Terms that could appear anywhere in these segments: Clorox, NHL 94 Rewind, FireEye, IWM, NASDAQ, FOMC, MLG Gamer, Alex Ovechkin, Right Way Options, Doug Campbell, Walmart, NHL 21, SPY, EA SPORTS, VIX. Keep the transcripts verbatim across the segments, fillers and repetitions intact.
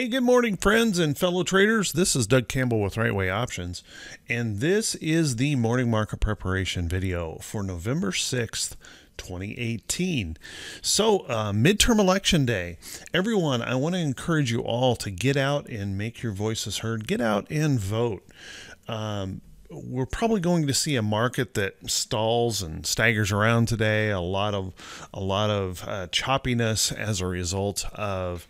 Hey, good morning, friends and fellow traders. This is Doug Campbell with Right Way Options, and this is the morning market preparation video for November sixth, twenty eighteen. So uh, midterm election day, everyone, I want to encourage you all to get out and make your voices heard. Get out and vote. Um, we're probably going to see a market that stalls and staggers around today. A lot of a lot of uh, choppiness as a result of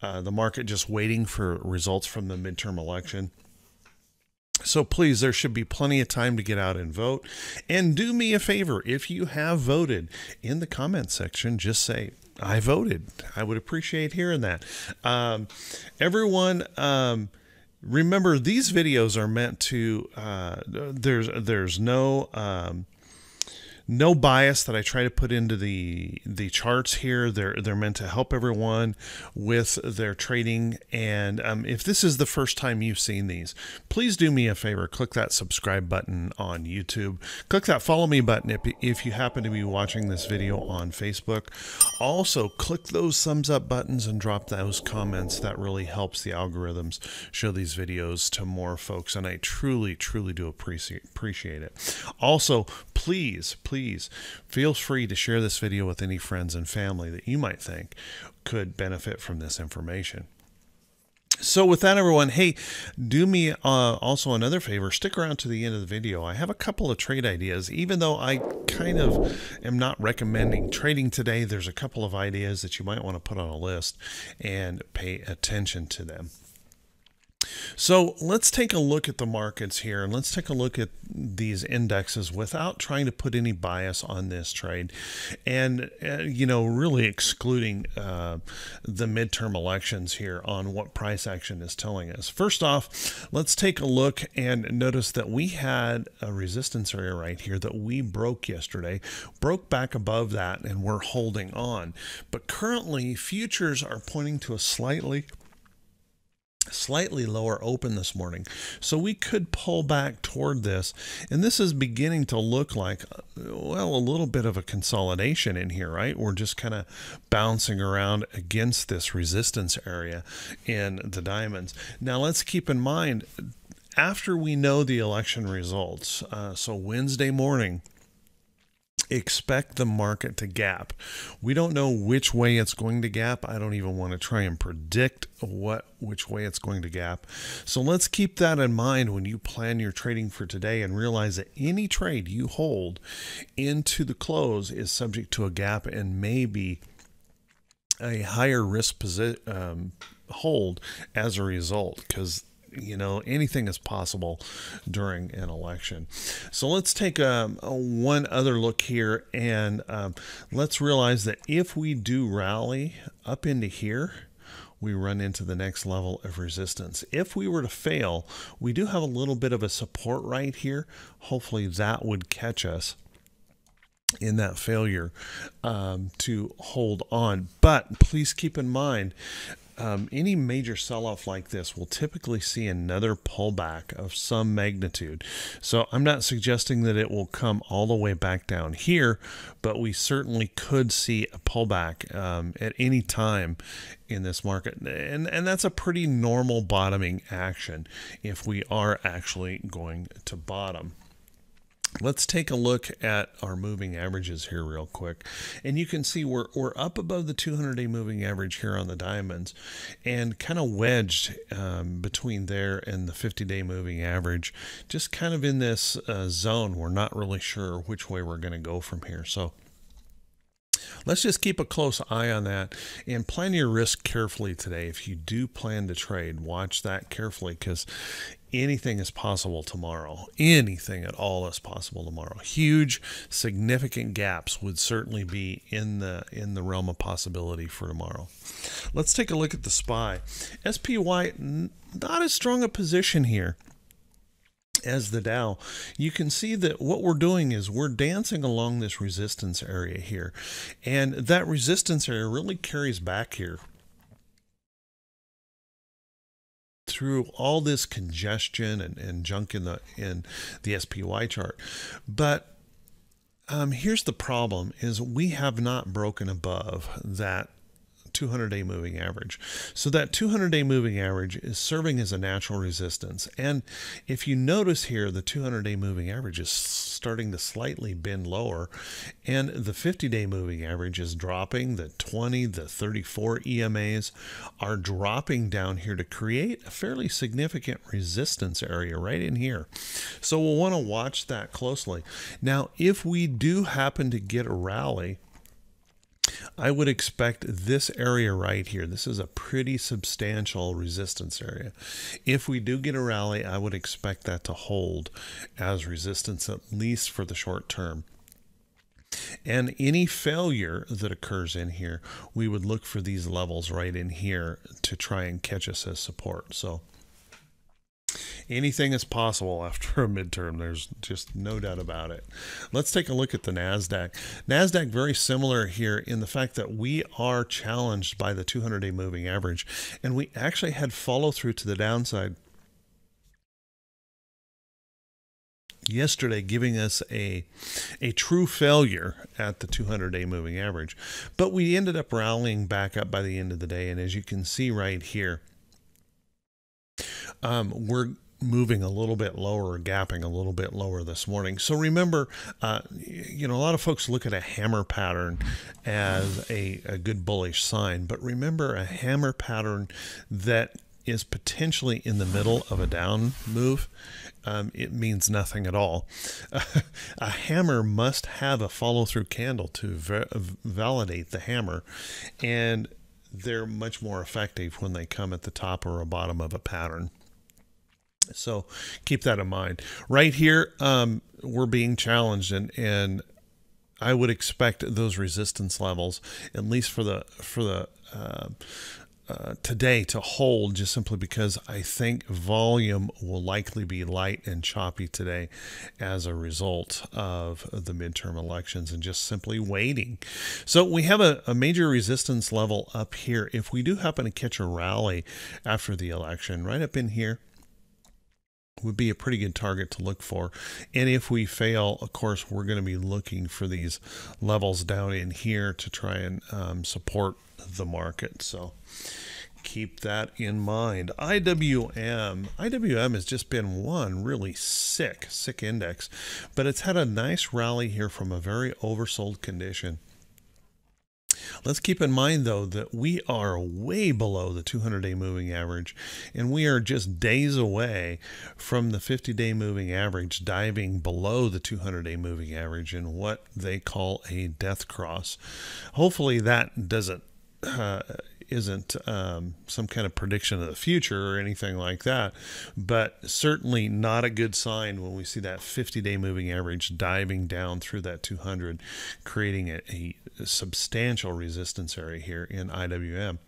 uh, the market just waiting for results from the midterm election. So please, there should be plenty of time to get out and vote. And do me a favor, if you have voted, in the comment section, just say, I voted. I would appreciate hearing that. Um, everyone, um, remember, these videos are meant to, uh, there's, there's no... Um, No bias that I try to put into the the charts here. They're they're meant to help everyone with their trading. And um, if this is the first time you've seen these, please do me a favor. Click that subscribe button on YouTube. Click that follow me button if, if you happen to be watching this video on Facebook. Also, click those thumbs up buttons and drop those comments. That really helps the algorithms show these videos to more folks. And I truly, truly do appreciate appreciate it. Also, please, please. Please feel free to share this video with any friends and family that you might think could benefit from this information. So with that, everyone, hey, do me uh, also another favor. Stick around to the end of the video. I have a couple of trade ideas. Even though I kind of am not recommending trading today, there's a couple of ideas that you might want to put on a list and pay attention to them. So let's take a look at the markets here, and let's take a look at these indexes without trying to put any bias on this trade, and uh, you know, really excluding uh, the midterm elections here on what price action is telling us. First off, let's take a look and notice that we had a resistance area right here that we broke yesterday, broke back above that, and we're holding on. But currently, futures are pointing to a slightly slightly lower open this morning, so we could pull back toward this, and this is beginning to look like, well, a little bit of a consolidation in here, right? We're just kind of bouncing around against this resistance area in the diamonds. Now let's keep in mind, after we know the election results, uh, so Wednesday morning, expect the market to gap. We don't know which way it's going to gap. I don't even want to try and predict what which way it's going to gap. So let's keep that in mind when you plan your trading for today, and realize that any trade you hold into the close is subject to a gap and maybe a higher risk position um, hold as a result, because you know, anything is possible during an election. So let's take um, a one other look here, and um, let's realize that if we do rally up into here, we run into the next level of resistance. If we were to fail, we do have a little bit of a support right here. Hopefully that would catch us in that failure um, to hold on. But please keep in mind, Um, any major sell-off like this will typically see another pullback of some magnitude. So I'm not suggesting that it will come all the way back down here, but we certainly could see a pullback um, at any time in this market. And, and that's a pretty normal bottoming action if we are actually going to bottom. Let's take a look at our moving averages here real quick. And you can see we're, we're up above the two hundred day moving average here on the diamonds, and kind of wedged um, between there and the fifty day moving average, just kind of in this uh, zone. We're not really sure which way we're going to go from here. So let's just keep a close eye on that and plan your risk carefully today. If you do plan to trade, watch that carefully, because anything is possible tomorrow. Anything at all is possible tomorrow. Huge, significant gaps would certainly be in the in the realm of possibility for tomorrow. Let's take a look at the S P Y. S P Y, not as strong a position here as the Dow. You can see that what we're doing is we're dancing along this resistance area here, and that resistance area really carries back here through all this congestion and, and junk in the in the S P Y chart. But um, here's the problem, is we have not broken above that two hundred day moving average. So that two hundred day moving average is serving as a natural resistance. And if you notice here, the two hundred day moving average is starting to slightly bend lower, and the fifty day moving average is dropping. The twenty, the thirty-four E M As are dropping down here to create a fairly significant resistance area right in here. So we'll want to watch that closely. Now, if we do happen to get a rally, I would expect this area right here. This is a pretty substantial resistance area. If we do get a rally, I would expect that to hold as resistance, at least for the short term. And any failure that occurs in here, we would look for these levels right in here to try and catch us as support. So anything is possible after a midterm. There's just no doubt about it. Let's take a look at the NASDAQ. NASDAQ very similar here in the fact that we are challenged by the two hundred day moving average, and we actually had follow through to the downside yesterday, giving us a a true failure at the two hundred day moving average. But we ended up rallying back up by the end of the day, and as you can see right here, um, we're moving a little bit lower, gapping a little bit lower this morning. So remember, uh, you know, a lot of folks look at a hammer pattern as a, a good bullish sign, but remember, a hammer pattern that is potentially in the middle of a down move, um, it means nothing at all. A hammer must have a follow-through candle to va validate the hammer, and they're much more effective when they come at the top or a bottom of a pattern. So keep that in mind. Right here, um, we're being challenged, and and I would expect those resistance levels, at least for the for the uh, uh, today, to hold, just simply because I think volume will likely be light and choppy today as a result of the midterm elections and just simply waiting. So we have a, a major resistance level up here. If we do happen to catch a rally after the election, right up in here would be a pretty good target to look for. And if we fail, of course, we're going to be looking for these levels down in here to try and um, support the market. So keep that in mind. I W M. I W M has just been one really sick, sick index, but it's had a nice rally here from a very oversold condition. Let's keep in mind, though, that we are way below the two hundred day moving average, and we are just days away from the fifty day moving average diving below the two hundred day moving average in what they call a death cross. Hopefully that doesn't uh, isn't um, some kind of prediction of the future or anything like that, but certainly not a good sign when we see that fifty day moving average diving down through that two hundred, creating a, a substantial resistance area here in I W M.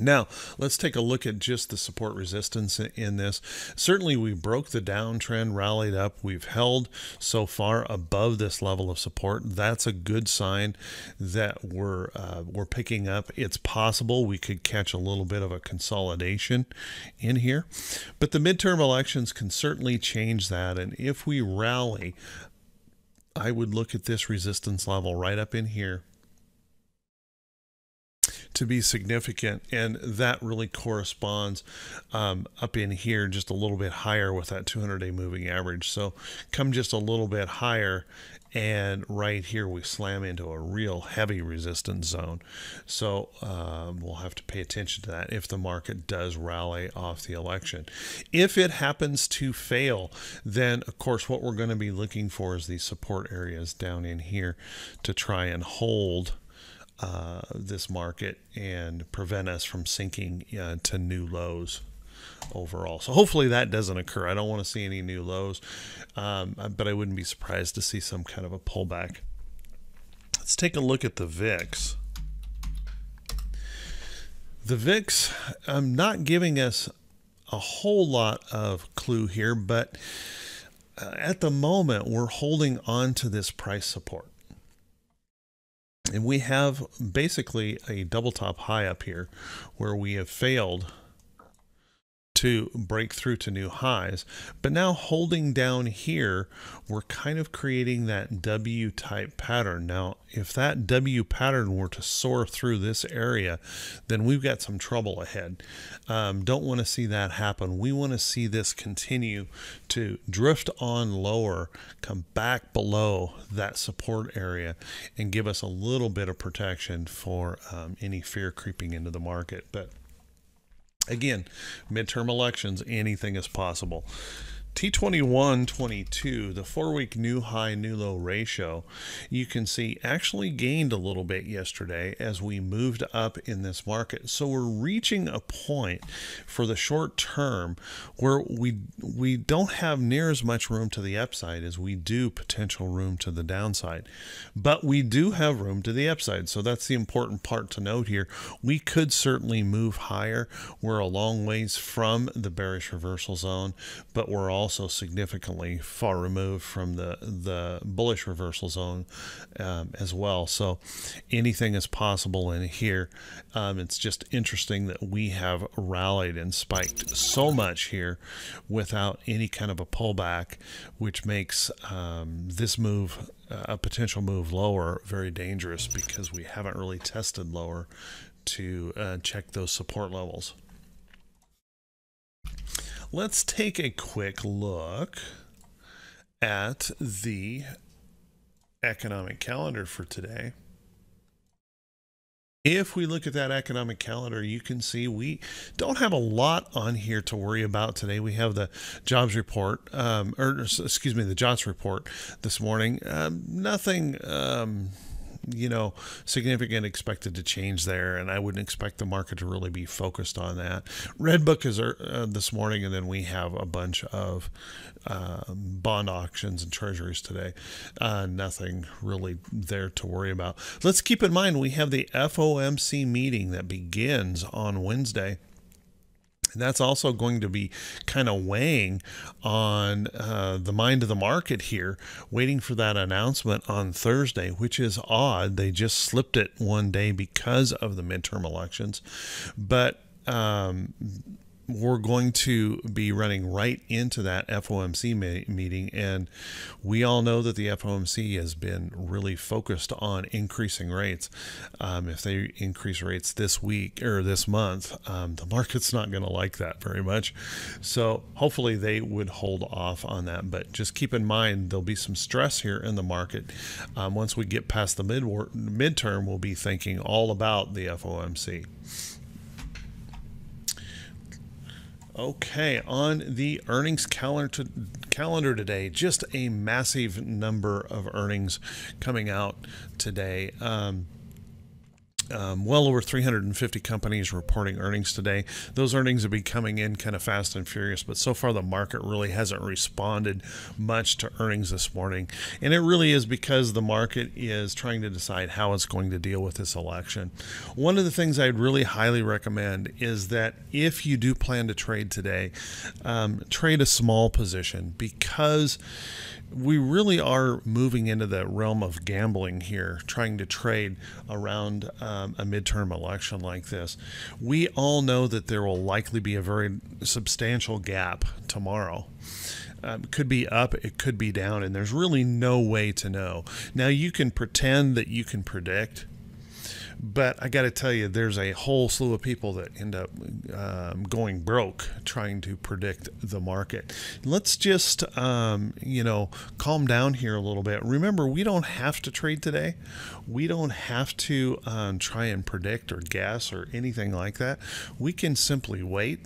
Now, let's take a look at just the support resistance in this. Certainly, we broke the downtrend, rallied up. We've held so far above this level of support. That's a good sign that we're, uh, we're picking up. It's possible we could catch a little bit of a consolidation in here. But the midterm elections can certainly change that. And if we rally, I would look at this resistance level right up in here to be significant, and that really corresponds um, up in here just a little bit higher with that two hundred day moving average. So come just a little bit higher, and right here we slam into a real heavy resistance zone. So um, we'll have to pay attention to that if the market does rally off the election. If it happens to fail, then of course what we're going to be looking for is these support areas down in here to try and hold Uh, this market and prevent us from sinking uh, to new lows overall. So hopefully that doesn't occur. I don't want to see any new lows, um, but I wouldn't be surprised to see some kind of a pullback. Let's take a look at the V I X. The V I X, I'm not giving us a whole lot of clue here, but uh, at the moment we're holding on to this price support. And we have basically a double top high up here where we have failed to break through to new highs. But now holding down here, we're kind of creating that W type pattern. Now, if that W pattern were to soar through this area, then we've got some trouble ahead. Um, don't want to see that happen. We want to see this continue to drift on lower, come back below that support area, and give us a little bit of protection for um, any fear creeping into the market. But again, midterm elections, anything is possible. T twenty-one twenty-two, the four-week new high, new low ratio, you can see actually gained a little bit yesterday as we moved up in this market. So we're reaching a point for the short term where we we don't have near as much room to the upside as we do potential room to the downside. But we do have room to the upside, so that's the important part to note here. We could certainly move higher. We're a long ways from the bearish reversal zone, but we're all also significantly far removed from the the bullish reversal zone um, as well. So anything is possible in here. Um, it's just interesting that we have rallied and spiked so much here without any kind of a pullback, which makes um, this move, uh, a potential move lower, very dangerous, because we haven't really tested lower to uh, check those support levels. Let's take a quick look at the economic calendar for today. If we look at that economic calendar, you can see we don't have a lot on here to worry about today. We have the jobs report, um, or excuse me, the jobs report this morning. Um, nothing... Um, you know, significant expected to change there, and I wouldn't expect the market to really be focused on that. Red Book is uh, this morning, and then we have a bunch of uh, bond auctions and treasuries today. Uh, nothing really there to worry about. Let's keep in mind we have the F O M C meeting that begins on Wednesday. And that's also going to be kind of weighing on uh, the mind of the market here, waiting for that announcement on Thursday, which is odd. They just slipped it one day because of the midterm elections. But um, we're going to be running right into that F O M C meeting, and we all know that the F O M C has been really focused on increasing rates. Um, if they increase rates this week or this month, um, the market's not going to like that very much. So hopefully they would hold off on that, but just keep in mind there'll be some stress here in the market. Um, once we get past the mid midterm, we'll be thinking all about the F O M C. Okay, on the earnings calendar to, calendar today, just a massive number of earnings coming out today. Um, um, well over three hundred fifty companies reporting earnings today. Those earnings will be coming in kind of fast and furious, but so far the market really hasn't responded much to earnings this morning. And it really is because the market is trying to decide how it's going to deal with this election. One of the things I'd really highly recommend is that if you do plan to trade today, um, trade a small position, because we really are moving into the realm of gambling here, trying to trade around um, a midterm election like this. We all know that there will likely be a very substantial gap tomorrow. Um, could be up, it could be down, and there's really no way to know. Now, you can pretend that you can predict, but I got to tell you, there's a whole slew of people that end up um, going broke trying to predict the market. Let's just, um, you know, calm down here a little bit. Remember, we don't have to trade today. We don't have to um, try and predict or guess or anything like that. We can simply wait,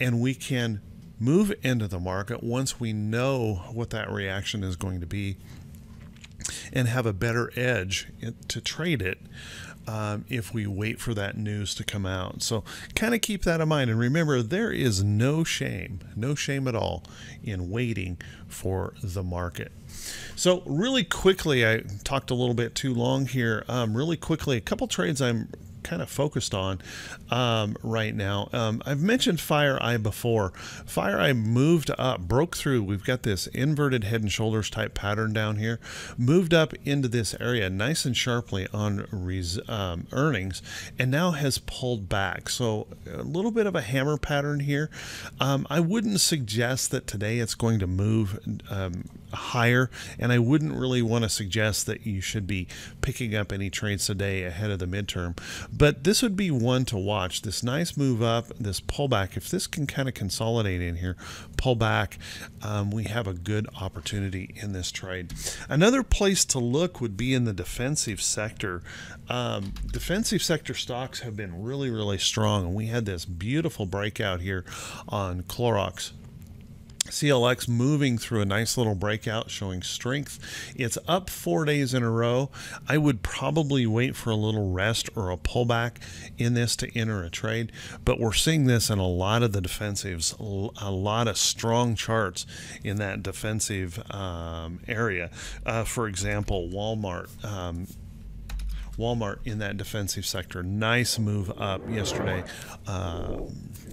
and we can move into the market once we know what that reaction is going to be, and have a better edge to trade it um, if we wait for that news to come out. So kind of keep that in mind, and remember, there is no shame, no shame at all in waiting for the market. So really quickly, I talked a little bit too long here. Um, really quickly, a couple trades I'm kind of focused on um, right now. Um, I've mentioned FireEye before. FireEye moved up, broke through. We've got this inverted head and shoulders type pattern down here, moved up into this area nice and sharply on res um, earnings, and now has pulled back. So a little bit of a hammer pattern here. Um, I wouldn't suggest that today it's going to move um, higher, and I wouldn't really want to suggest that you should be picking up any trades today ahead of the midterm. But this would be one to watch. This nice move up, this pullback. If this can kind of consolidate in here, pull back, um, we have a good opportunity in this trade. Another place to look would be in the defensive sector. Um, defensive sector stocks have been really, really strong, and we had this beautiful breakout here on Clorox. C L X moving through a nice little breakout showing strength. It's up four days in a row. I would probably wait for a little rest or a pullback in this to enter a trade, but we're seeing this in a lot of the defensives, a lot of strong charts in that defensive um, area. Uh, for example, Walmart. Um, Walmart in that defensive sector. Nice move up yesterday, uh,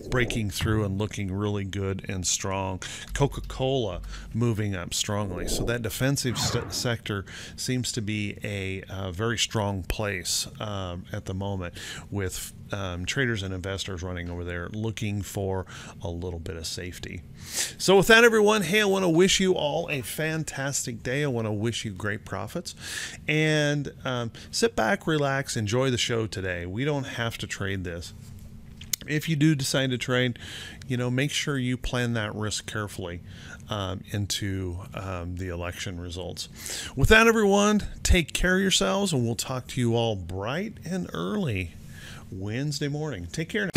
breaking through and looking really good and strong. Coca-Cola moving up strongly. So that defensive sector seems to be a, a very strong place um, at the moment, with um, traders and investors running over there looking for a little bit of safety. So with that, everyone, hey, I want to wish you all a fantastic day. I want to wish you great profits. And um, sit back, relax, enjoy the show today. We don't have to trade this. If you do decide to trade, you know, make sure you plan that risk carefully um, into um, the election results. With that, everyone, take care of yourselves, and we'll talk to you all bright and early Wednesday morning. Take care now.